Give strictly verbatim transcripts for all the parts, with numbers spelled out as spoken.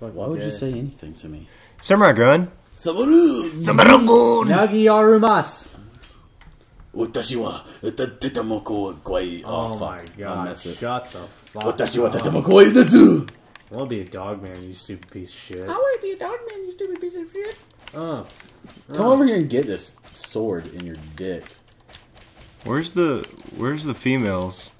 Like, why would yeah. you say anything to me? Samurai Gunn. Samurai. Samurai Gunn. Nagi-arumasu. Watashi wa tatamoko ko kawaii. Oh my god. Shut the fuck up. Watashi wa tatamoko kawaii desu. I want to be a dog man, you stupid piece of shit. I want to be a dog man, you stupid piece of shit. Oh. Come oh. over here and get this sword in your dick. Where's the Where's the females?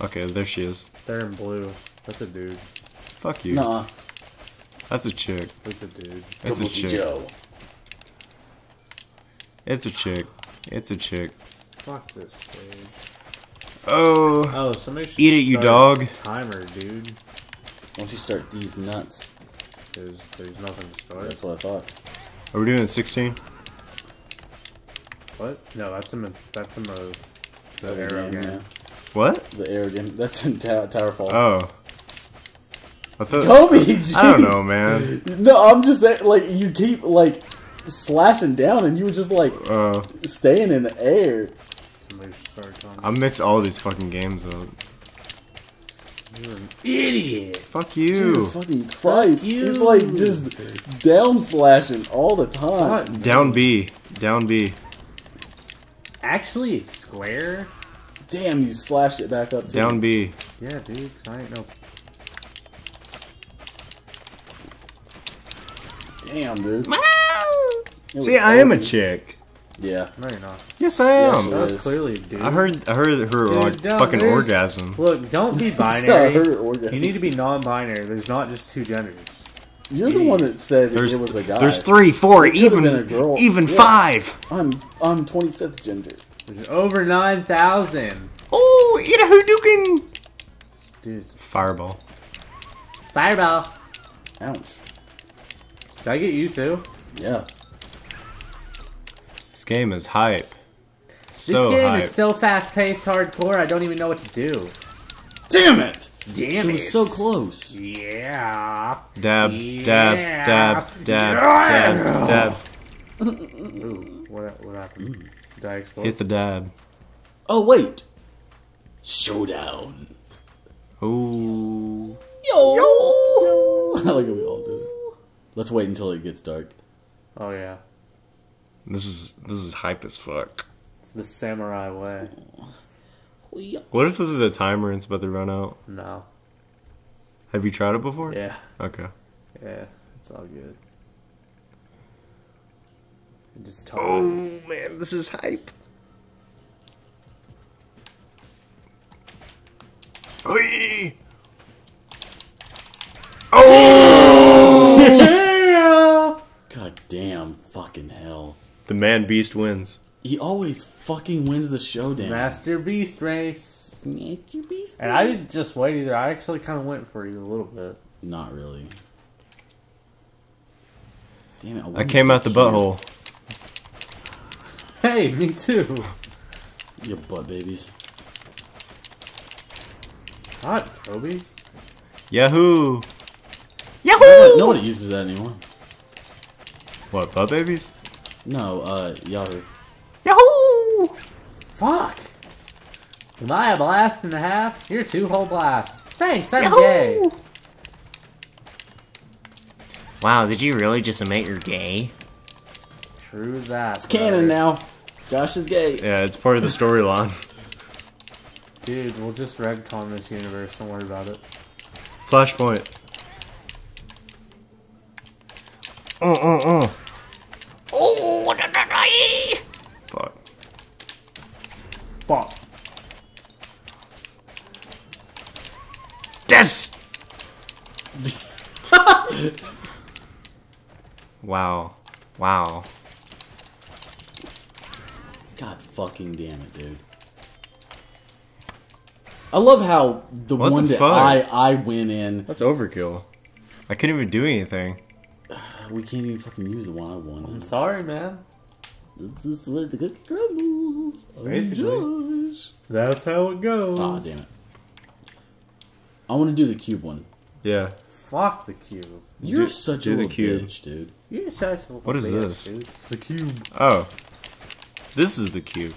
Okay, there she is. They're in blue. That's a dude. Fuck you. Nah. That's a chick. That's a dude. That's a chick. Joe. It's a chick. It's a chick. Fuck this thing. Oh. Oh, somebody should eat it, you dog. Timer, dude. Why don't you start these nuts? Because there's nothing to start. That's what I thought. Are we doing a sixteen? What? No, that's in the that's in the, the oh, arrow game. Yeah. What? The arrow game. That's in Towerfall. Oh. I thought. Kobe, geez. I don't know, man. No, I'm just saying, like you keep like slashing down, and you were just like uh, staying in the air. Somebody start on. I mix all these fucking games up. You're an idiot. Fuck you. Jesus fucking Christ. Fuck you. He's like just down slashing all the time. Fuck, down B. Down B. Actually, it's square. Damn, you slashed it back up too. Down B. Yeah, dude, because I ain't no. Damn, dude. See, I am a chick. Yeah. No, you're not. Yes, I am. Yeah, that was clearly a dude. I heard, I heard her dude, fucking orgasm. Look, don't be binary. You need to be non-binary. There's not just two genders. You're Jeez. the one that said that it was a guy. There's three, four, it even a girl. even yeah. five. I'm, I'm twenty-fifth gender. There's over nine thousand. Oh, eat a Hadouken. Dude, fireball. Fireball. Ouch. Did I get you too? Yeah. This game is hype. So this game hype. is so fast-paced, hardcore. I don't even know what to do. Damn it! Damn it! It was so close. Yeah. Dab, yeah. dab, dab, dab, yeah. dab, dab. Ooh, what what happened? Did I explode? Hit the dab. Oh wait! Showdown. Oh. Yo. Yo. I like how we all do it. Let's wait until it gets dark. Oh yeah. This is this is hype as fuck. It's the samurai way. What if this is a timer and it's about to run out? No. Have you tried it before? Yeah. Okay. Yeah, it's all good. I'm just talking. Oh man, this is hype. Oy! Oh! Yeah! God damn! Fucking hell! The man beast wins. He always fucking wins the showdown. Master Beast race. Master Beast. And I didn't just wait either. I actually kind of went for you a little bit. Not really. Damn it! I, I came out the butthole. Hey, me too. You butt babies. Hot Kobe. Yahoo! Yahoo! Nobody uses that anymore. What, butt babies? No, uh, Yahoo. Yahoo! Fuck! Am I a blast and a half? You're two whole blasts. Thanks, I'm Yahoo! Gay. Wow, did you really just admit you're gay? True that. It's canon now. Josh is gay. Yeah, it's part of the storyline. Dude, we'll just retcon this universe. Don't worry about it. Flashpoint. Uh, uh, uh. Oh, da, da, da. Fuck. Fuck. Yes! Wow. Wow. God fucking damn it, dude. I love how the what one the that I, I went in... That's overkill. I couldn't even do anything. We can't even fucking use the one I wanted. I'm sorry, man. This is where the cookie crumbles. Basically. Josh. That's how it goes. Aw, oh, damn it. I want to do the cube one. Yeah. Fuck the cube. You're do, such do a little cube. bitch, dude. You're such a little What is bitch, this? Dude. It's the cube. Oh. This is the cube.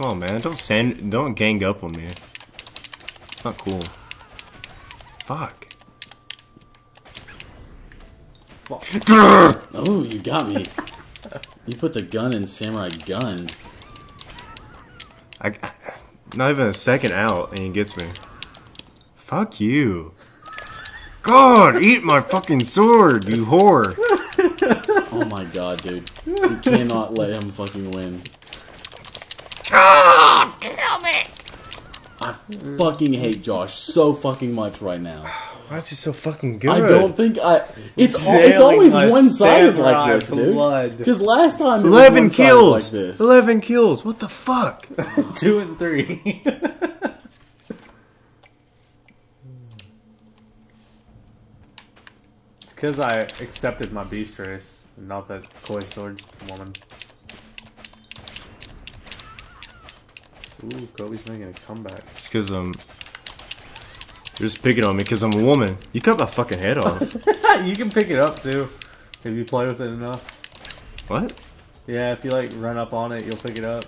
Come on, man. Don't sand, don't gang up on me. It's not cool. Fuck. fuck. Oh, you got me. You put the gun in Samurai Gunn. I, I, not even a second out, and he gets me. Fuck you. God, eat my fucking sword, you whore. Oh my god, dude. You cannot let him fucking win. God damn it! I fucking hate Josh so fucking much right now. Why is he so fucking good? I don't think I... It's, al it's always one-sided like this, dude. Because last time it eleven was kills. Like this. eleven kills. What the fuck? Two and three. It's because I accepted my beast race, not that koi sword woman. Ooh, Kobe's making a comeback. It's because I'm... Um, you're just picking on me because I'm a woman. You cut my fucking head off. You can pick it up, too. If you play with it enough. What? Yeah, if you, like, run up on it, you'll pick it up.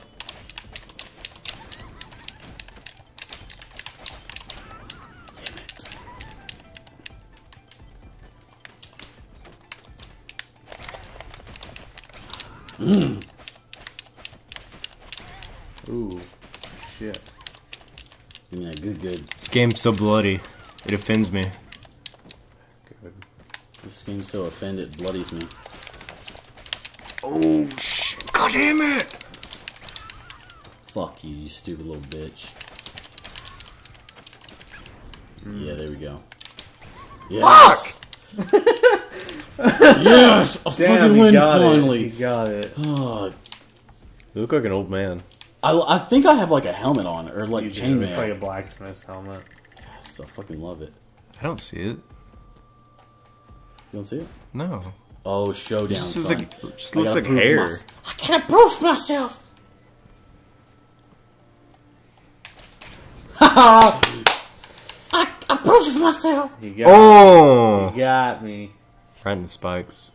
Damn it. Mm. Ooh. Shit. Yeah, good, good. This game's so bloody. It offends me. Good. This game's so offended, it bloodies me. Oh, shit. God damn it! Fuck you, you stupid little bitch. Mm. Yeah, there we go. Yes. Fuck! Yes! A damn, fucking win, finally! You got it. Oh. You look like an old man. I, I think I have like a helmet on, or like chainmail. It's like a blacksmith's helmet. Yes, I fucking love it. I don't see it. You don't see it? No. Oh, showdown, this is son. Like, just looks like hair. My, I gotta proof myself! Haha! I, I proofed myself! You got oh! Me. You got me. Right in the spikes.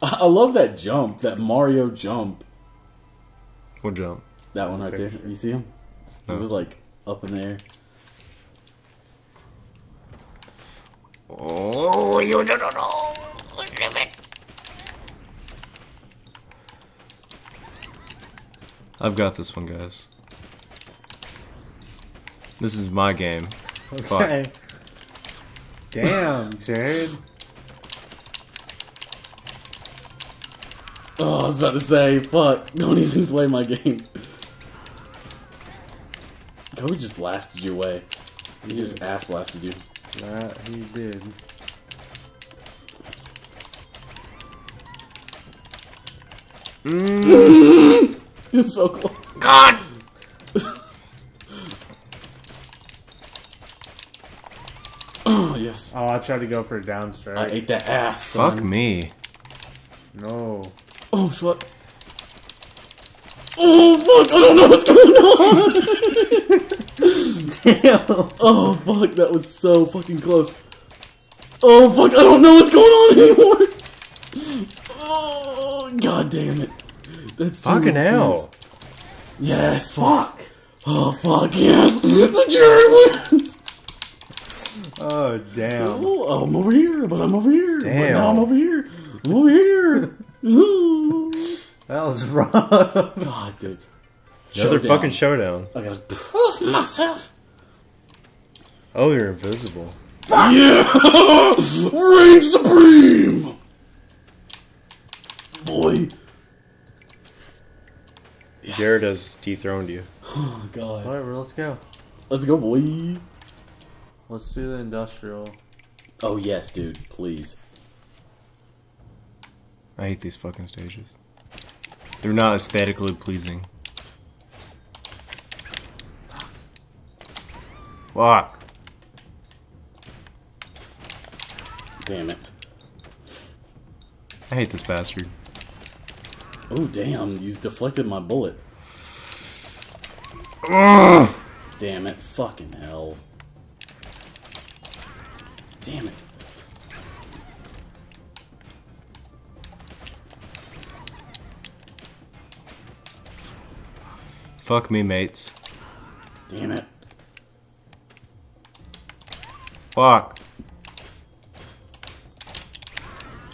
I, I love that jump, that Mario jump. What jump? That one right there. You see him? No. He was like up in there. Oh, you don't know. Damn it. I've got this one, guys. This is my game. Okay. Fuck. Damn, Jared. Oh, I was about to say, fuck, don't even play my game. Kobe just blasted you away. He, he just ass blasted you. That he did. Mm. You're so close. God! Oh, yes. Oh, I tried to go for a down strike. I ate that ass, son. Fuck me. No. Oh fuck! Oh fuck! I don't know what's going on! Damn! Oh fuck! That was so fucking close! Oh fuck! I don't know what's going on anymore! Oh god damn it! That's too fucking hell! Yes! Fuck! Oh fuck! Yes! Oh damn! Oh, I'm over here, but I'm over here. Damn! But now I'm over here. I'm over here. Ooh. That was rough. God, dude. Another showdown. Fucking showdown. I gotta proof myself. Oh, you're invisible. Fuck. Yeah! Reign supreme! Boy. Yes. Jared has dethroned you. Oh, God. Alright, well, let's go. Let's go, boy. Let's do the industrial. Oh, yes, dude. Please. I hate these fucking stages. They're not aesthetically pleasing. Fuck. Damn it. I hate this bastard. Oh damn, you deflected my bullet. Ugh. Damn it, fucking hell. Damn it. Fuck me, mates. Damn it. Fuck.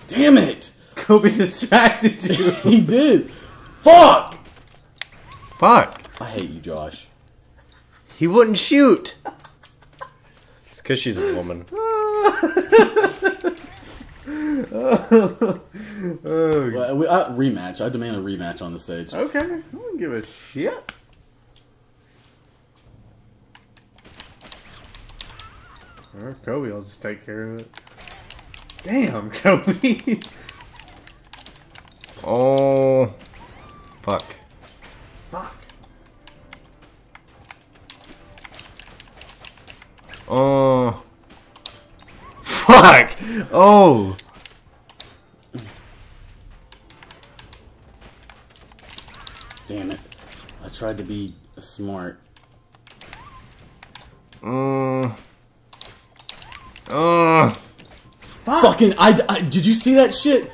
Damn it! Kobe distracted you. He did. Fuck! Fuck. I hate you, Josh. He wouldn't shoot. It's because she's a woman. Oh, well, we, uh, rematch. I demand a rematch on the stage. Okay. I don't give a shit. Or Kobe will just take care of it. Damn, Kobe. Oh. Fuck. Fuck. Oh. Fuck. Oh. Damn it. I tried to be smart. Uh. Uh. Fuck. Fucking, I, I, did you see that shit?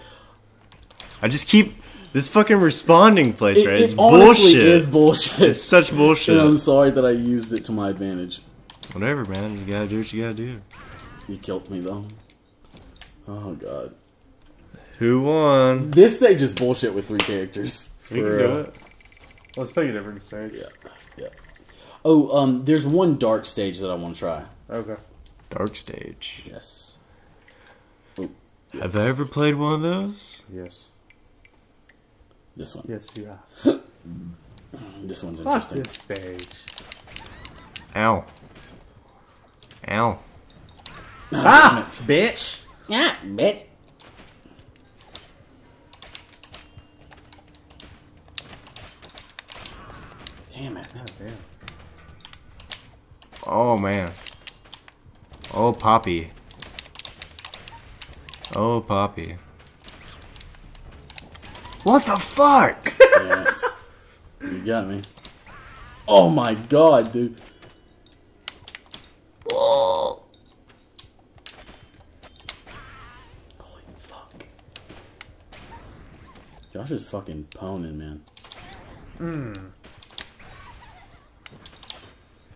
I just keep, this fucking responding place, it, right? It's it bullshit. It is bullshit. It's such bullshit. And I'm sorry that I used it to my advantage. Whatever, man. You gotta do what you gotta do. You killed me, though. Oh, God. Who won? This stage is bullshit with three characters. We can do it. Let's pick a different stage. Yeah, yeah. Oh, um, there's one dark stage that I want to try. Okay. Dark stage. Yes. Have I ever played one of those? Yes. This one. Yes, you have. This one's interesting. Fuck this stage. Ow. Ow. Oh, ah, bitch. Yeah, bitch. Damn it. Oh, damn. Oh, man. Oh, Poppy. Oh, Poppy. What the fuck? You got me. Oh my god, dude. Whoa. Holy fuck. Josh is fucking poning, man. Mm.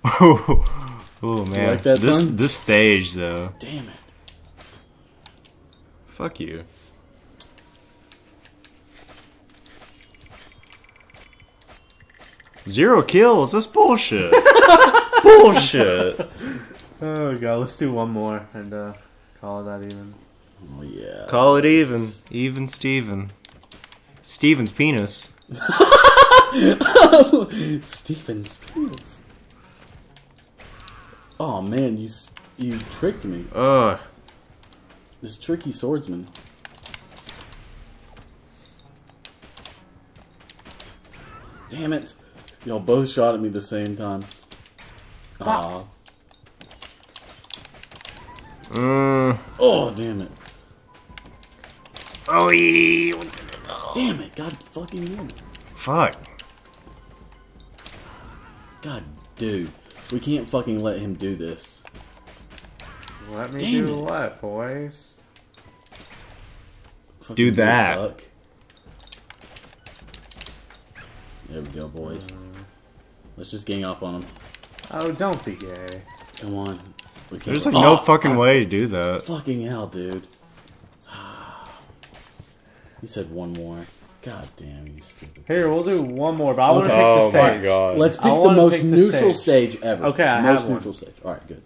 Oh, oh man. You like that, this son? This stage though. Damn it. Fuck you. Zero kills. That's bullshit. Bullshit. Oh, God. Let's do one more and uh, call it that even. Oh, yeah. Call it even. Even Steven. Steven's penis. Steven's penis. Oh, man. You, you tricked me. Ugh. This tricky swordsman. Damn it. Y'all both shot at me the same time. Aw. Mm. Oh, damn it. Oh, yeah. Damn it. God fucking damn it. Fuck. God, dude. We can't fucking let him do this. Let me Damn do it. What, boys? Fucking do that. Fuck. There we go, boy. Let's just gang up on him. Oh, don't be gay. Come on. We can't. There's like oh, no fucking I, way to do that. Fucking hell, dude. He said one more. God damn, you stupid. Here, we'll do one more, but I want to okay. pick the stage. Oh my god. Let's pick the most pick the neutral stage. stage ever. Okay, I Most have neutral one. stage. Alright, good.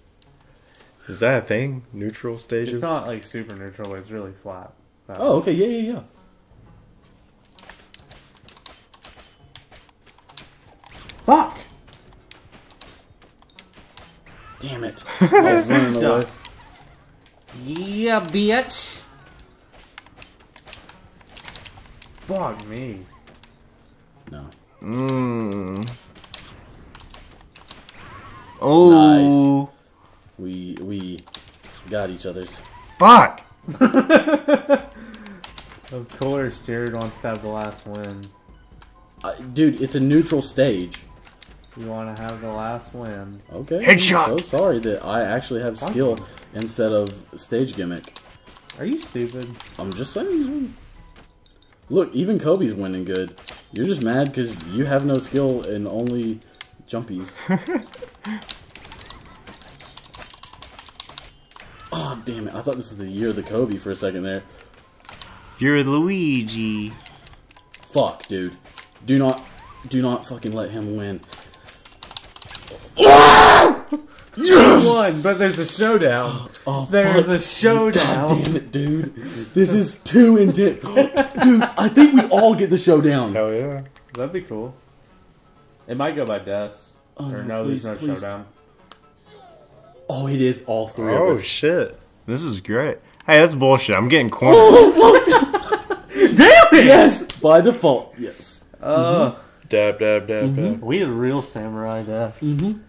Is that a thing? Neutral stages? It's not like super neutral, it's really flat. Oh, okay, yeah, yeah, yeah. Fuck! Damn it. I was running away. Yeah, bitch! Fuck me. No. Mmm. Oh. Nice. We, we got each other's. Fuck! Of course, Jared wants to have the last win. Uh, dude, it's a neutral stage. You want to have the last win. Okay. Headshot! I'm so sorry that I actually have skill Fuck. instead of stage gimmick. Are you stupid? I'm just saying. Look, even Kobe's winning good. You're just mad because you have no skill and only jumpies. Oh, damn it. I thought this was the year of the Kobe for a second there. You're Luigi. Fuck, dude. Do not, do not fucking let him win. Yes! You won, but there's a showdown. Oh, there's a showdown. God damn it, dude. This is too intense. Dude, I think we all get the showdown. Hell yeah. That'd be cool. It might go by deaths. Oh, or no, please, there's no please. showdown. Oh, it is all three oh, of us. Oh, shit. This is great. Hey, that's bullshit. I'm getting cornered. Oh, fuck. Damn it! Yes, by default. Yes. Uh, mm-hmm. Dab, dab, dab, mm-hmm. dab. We did real samurai death. Mm-hmm.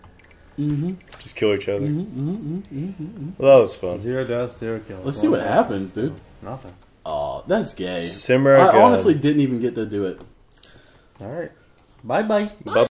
Mm-hmm. Just kill each other. Mm-hmm, mm-hmm, mm-hmm, mm-hmm. Well, that was fun. Zero death, zero kills. Let's see what happens, dude. Nothing. Oh, that's gay. Samurai I Gun. Honestly didn't even get to do it. All right. Bye-bye. Bye-bye.